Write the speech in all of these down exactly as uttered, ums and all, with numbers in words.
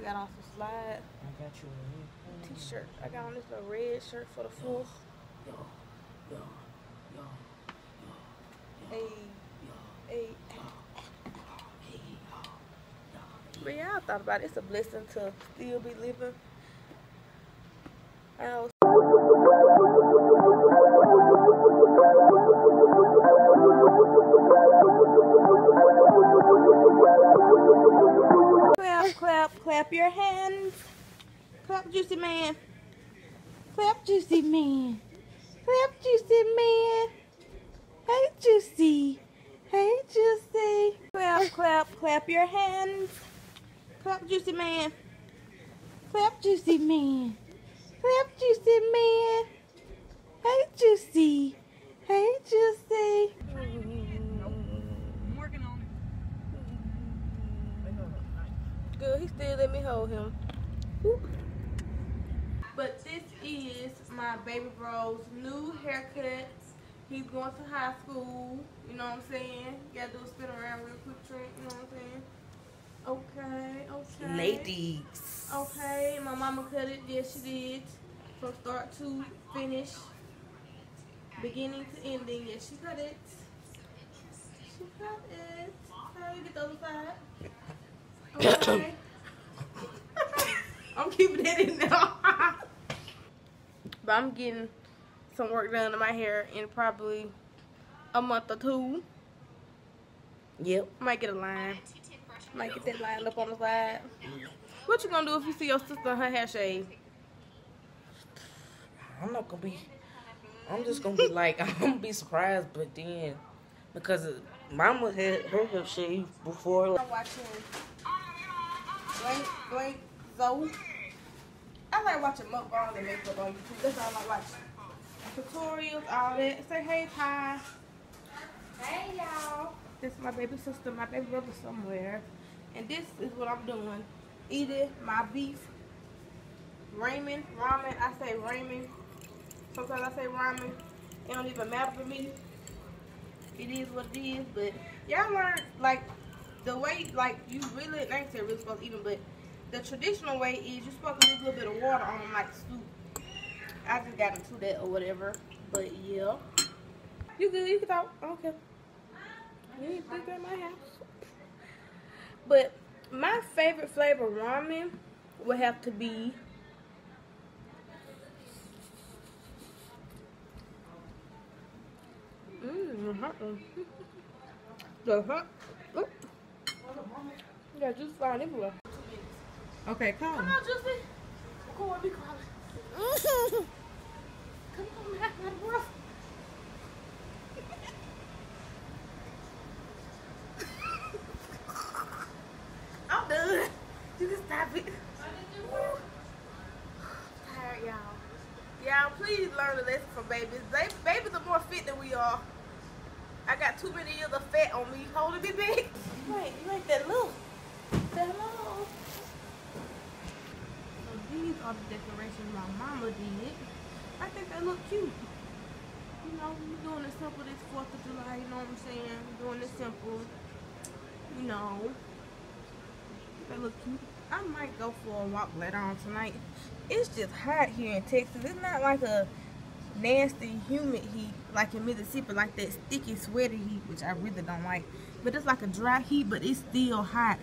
I got on some slides. I got you a red t-shirt. I got on this little red shirt for the fourth. Yo, yo, yo, yo, yo, hey, yo, hey, but yeah, I thought about it. It's a blessing to still be living. I was clap, clap, clap your hands. Clap, Juicy Man. Clap, Juicy Man. Clap, Juicy Man. Hey, Juicy. Hey, Juicy. Clap, clap, clap your hands. Clap, Juicy Man. Clap, Juicy Man. Clap, Juicy Man. Hey, Juicy. Hey, Juicy. I'm working on it. Good, he still let me hold him. Woo. But this is my baby bro's new haircut. He's going to high school. You know what I'm saying? You gotta do a spin around real quick, Trent. You know what I'm saying? Okay, okay. Ladies. Okay, my mama cut it. Yes, she did. From start to finish. Beginning to ending. Yes, she cut it. She cut it. How do you get the other side? Okay. I'm keeping it in now. But I'm getting some work done to my hair in probably a month or two. Yep. Might get a line. Might get that line up on the side. What you gonna do if you see your sister and her hair shaved? I'm not gonna be. I'm just gonna be like, I'm gonna be surprised, but then because mama had her hair shaved before. I'm watching Blake, Blake, Zoe. I like watching mukbang and makeup on YouTube. That's all I watch. Tutorials, all that. Say hey, Ty. Hey, y'all. This is my baby sister, my baby brother somewhere. And this is what I'm doing. Eating my beef. Ramen. Ramen. I say ramen. Sometimes I say ramen. It don't even matter for me. It is what it is. But y'all learn, like, the way, like, you really, I ain't say really supposed to eat them, but the traditional way is you're supposed to leave a little bit of water on them, like soup. I just got into that or whatever. But yeah. You good. You can talk. I don't care. You ain't bigger in my house. But my favorite flavor ramen would have to be mmm, hot one. The hot. Oop. Yeah, just flying everywhere. Okay, come. Come on, Juicy. Come on, be calling. Come on, man, my brother. You can stop it. Tired, y'all. Y'all, please learn a lesson from babies. They, babies are more fit than we are. I got too many years of fat on me. Hold it, baby. Wait, you ain't that little. That long. So these are the decorations my mama did. I think they look cute. You know, we're doing it simple this fourth of July. You know what I'm saying? We're doing it simple. You know. They look cute. I might go for a walk later on tonight. It's just hot here in Texas. It's not like a nasty, humid heat like in Mississippi, like that sticky, sweaty heat, which I really don't like. But it's like a dry heat, but it's still hot.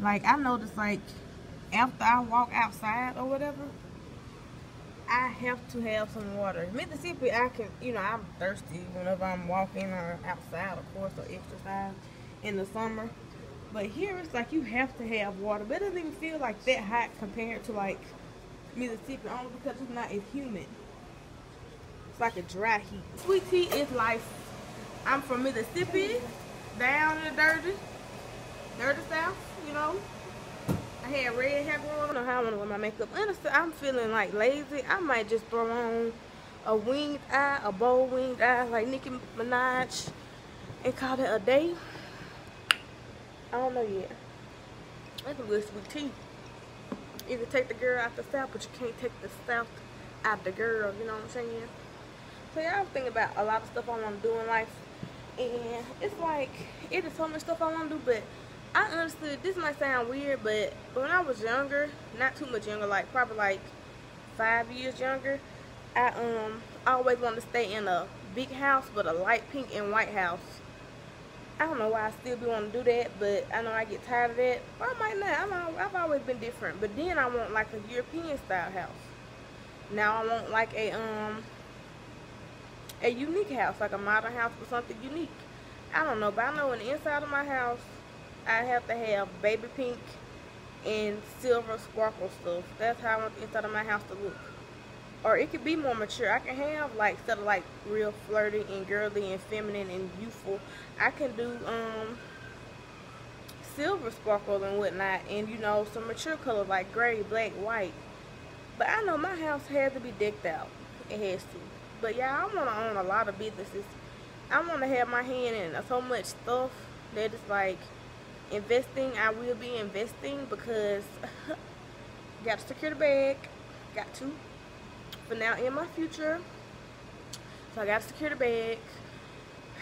Like, I noticed, like, after I walk outside or whatever, I have to have some water. In Mississippi, I can, you know, I'm thirsty whenever I'm walking or outside, of course, or exercise in the summer. But here it's like you have to have water. But it doesn't even feel like that hot compared to like Mississippi, only because it's not as humid. It's like a dry heat. Sweet tea is life. I'm from Mississippi, down in the dirty, dirty south, you know. I had red hair going on. I don't know how I want to wear my makeup. I'm feeling like lazy. I might just throw on a winged eye, a bow winged eye like Nicki Minaj and call it a day. I don't know yet. That's a good sweet tea. You can take the girl out the south, but you can't take the south out the girl. You know what I'm saying? So yeah, I was thinking about a lot of stuff I want to do in life. And it's like, it is so much stuff I want to do, but I honestly, this might sound weird, but when I was younger, not too much younger, like probably like five years younger, I um always wanted to stay in a big house, but a light pink and white house. I don't know why I still be wanting to do that, but I know I get tired of that. Or I might not. I'm, I've always been different. But then I want like a European style house. Now I want like a um a unique house, like a modern house or something unique. I don't know, but I know in the inside of my house, I have to have baby pink and silver sparkle stuff. That's how I want the inside of my house to look. Or it could be more mature. I can have like sort of like real flirty and girly and feminine and youthful. I can do um silver sparkle and whatnot, and you know, some mature colors like gray, black, white. But I know my house has to be decked out. It has to. But yeah, I want to own a lot of businesses. I want to have my hand in so much stuff that it's like investing. I will be investing because got to secure the bag. Got to. But now in my future, so I got to secure the bag.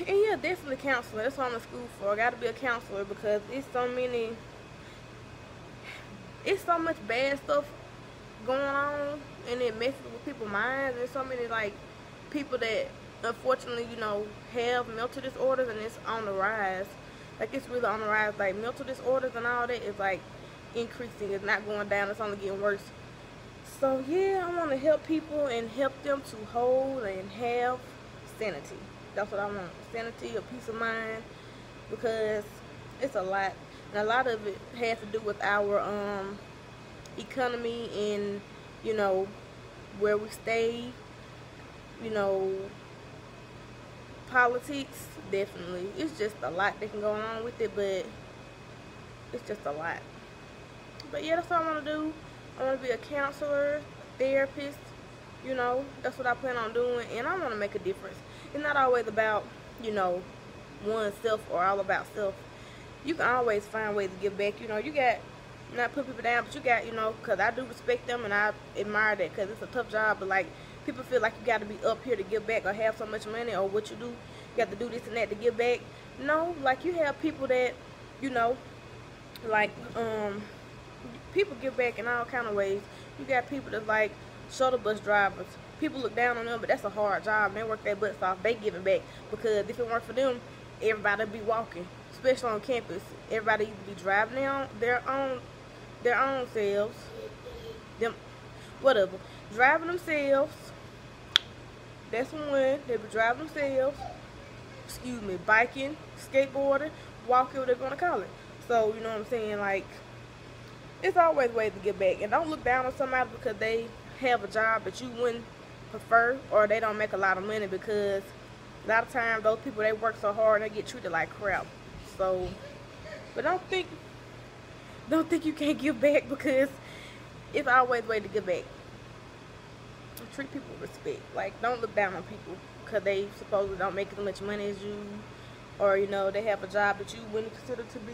And yeah, definitely counselor. That's what I'm in school for. I got to be a counselor because it's so many, it's so much bad stuff going on, and it messes with people's minds. There's so many like people that unfortunately, you know, have mental disorders, and it's on the rise. Like, it's really on the rise. Like, mental disorders and all that is like increasing. It's not going down, it's only getting worse. So yeah, I want to help people and help them to hold and have sanity. That's what I want. Sanity, a peace of mind, because it's a lot. And a lot of it has to do with our um economy and, you know, where we stay, you know, politics, definitely. It's just a lot that can go on with it, but it's just a lot. But yeah, that's what I want to do. I want to be a counselor, therapist, you know, that's what I plan on doing, and I want to make a difference. It's not always about, you know, oneself or all about self. You can always find ways to give back, you know. You got, not put people down, but you got, you know, because I do respect them and I admire that, because it's a tough job, but like, people feel like you got to be up here to give back or have so much money or what you do, you got to do this and that to give back. No, like, you have people that, you know, like, um, people give back in all kind of ways. You got people that like shuttle bus drivers. People look down on them, but that's a hard job. They work their butts off. They giving back, because if it weren't for them, everybody would be walking, especially on campus. Everybody would be driving their own, their own, their own selves, them, whatever, driving themselves. That's when they be driving themselves, excuse me, biking, skateboarding, walking, what they're going to call it. So, you know what I'm saying? Like, it's always ways to give back. And don't look down on somebody because they have a job that you wouldn't prefer, or they don't make a lot of money, because a lot of times those people, they work so hard, they get treated like crap. So, but don't think, don't think you can't give back, because it's always a way to give back. Treat people with respect. Like, don't look down on people because they supposedly don't make as much money as you, or, you know, they have a job that you wouldn't consider to be,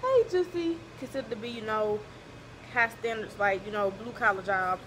hey, Jussie, consider to be, you know, high standards, like, you know, blue collar jobs.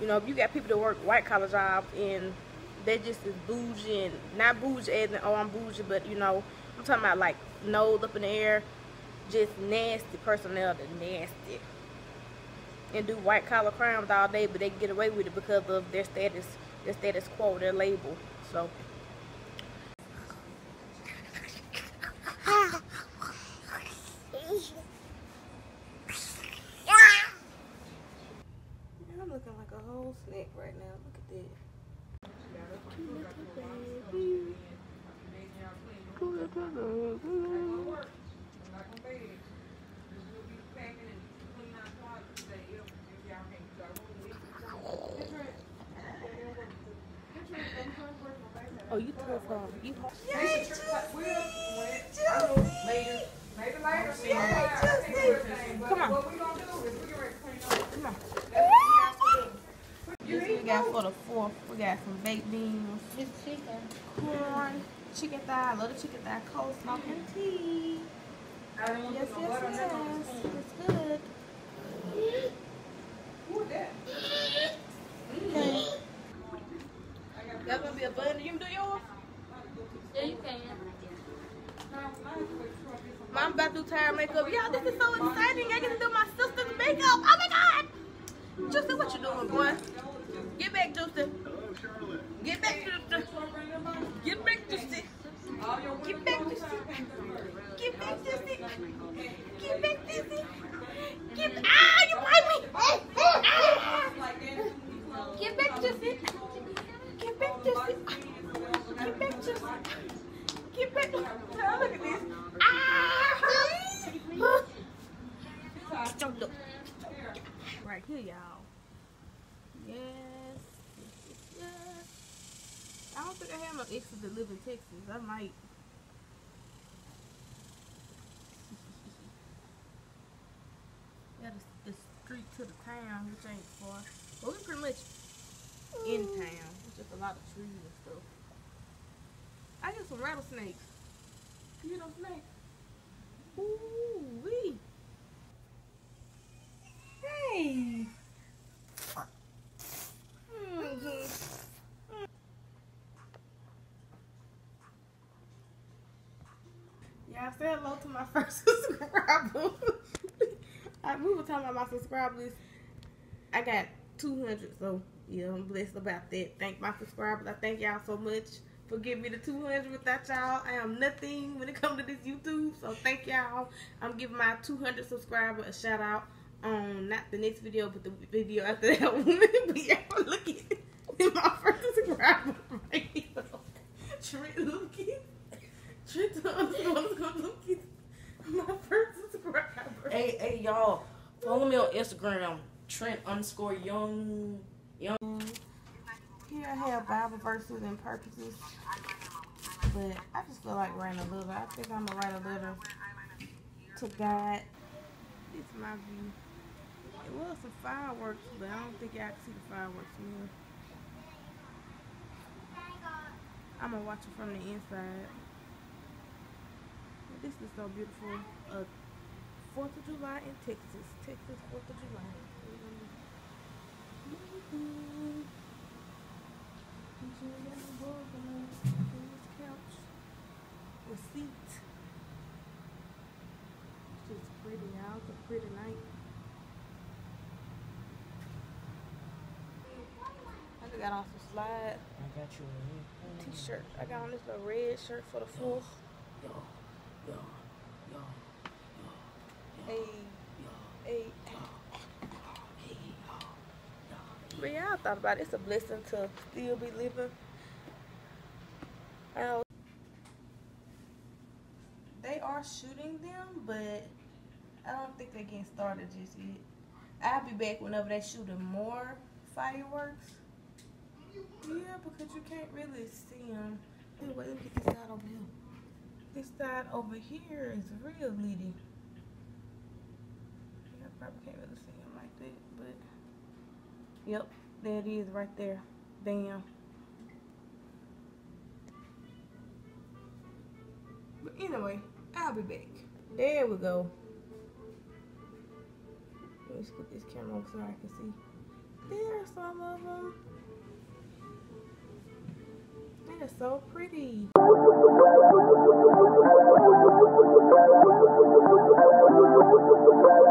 You know, if you got people that work white collar jobs and they just is bougie, and not bougie as in, oh, I'm bougie, but, you know, I'm talking about like nose up in the air, just nasty personality, nasty. And do white collar crimes all day, but they get away with it because of their status, their status quo, their label. So, and I'm looking like a whole snack right now. Look at that. Cute little baby. Cute little baby. Oh, you took from you. Yay, Jussie! Jussie! Later. Maybe later. Yay, Jussie! Come on. What we gonna do is we gonna clean up. Come on. This we got for the fourth. We got some baked beans. It's chicken. Corn. Chicken thigh. I love the chicken thigh. Cold smoking tea. Yes, yes, yes. It's good. Who is that? Okay. That's gonna be a bun. You can do yours? Yeah, you can. Mom about to do tire. makeup. Y'all, this is so exciting. I get to do my sister's makeup. Oh my God! Juicy, what you doing, boy? Get back, Juicy. Get back, Juicy. Get back, Juicy. Get back, Juicy. Get back, Juicy. Get back, Juicy. Get back. Ah, you bite me. Ah. Get back, Juicy. Get back, Juicy. Get back, Juicy. Get back. Oh, look at this. Ah. Don't look. Right here, y'all. Yes. Yes. I don't think I have no exes that live in Texas. I might. Got the street to the town, which ain't far. But we're pretty much in town. It's just a lot of trees and stuff. I get some rattlesnakes. You know, snakes. Ooh wee. Hey. Mm-hmm. Yeah, I said hello to my first subscriber. I we were talking about my subscribers. I got two hundred, so yeah, I'm blessed about that. Thank my subscribers. I thank y'all so much. Forgive me the two hundred. Without y'all, I am nothing when it comes to this YouTube. So thank y'all. I'm giving my two hundred subscriber a shout out on not the next video, but the video after that one. But y'all yeah, look at my first subscriber right here. Trent Lucas. Trent Lucas. My first subscriber. Hey, hey, y'all. Follow me on Instagram. Trent underscore young. Young. Here I have Bible verses and purposes, but I just feel like writing a letter. I think I'm going to write a letter to God. This is my view. It was some fireworks, but I don't think y'all can see the fireworks anymore. I'm going to watch it from the inside. This is so beautiful. Uh, fourth of July in Texas. Texas, fourth of July. Mm-hmm. This couch with seats. It's just pretty, y'all. It's a pretty night. I just got on some slides. I got you a new t-shirt. I got on this little red shirt for the fourth. Yo, yo, yo, yo, yo. Hey, hey, but y'all thought about it. It's a blessing to still be living. Uh, they are shooting them, but I don't think they're getting started just yet. I'll be back whenever they're shooting more fireworks. Yeah, because you can't really see them. Anyway, let me get this side over here. This side over here is real litty. Yeah, I probably can't really see them like that, but... Yep, there it is right there. Damn. But anyway, I'll be back. There we go. Let's put this camera up so I can see. There are some of them. They are so pretty.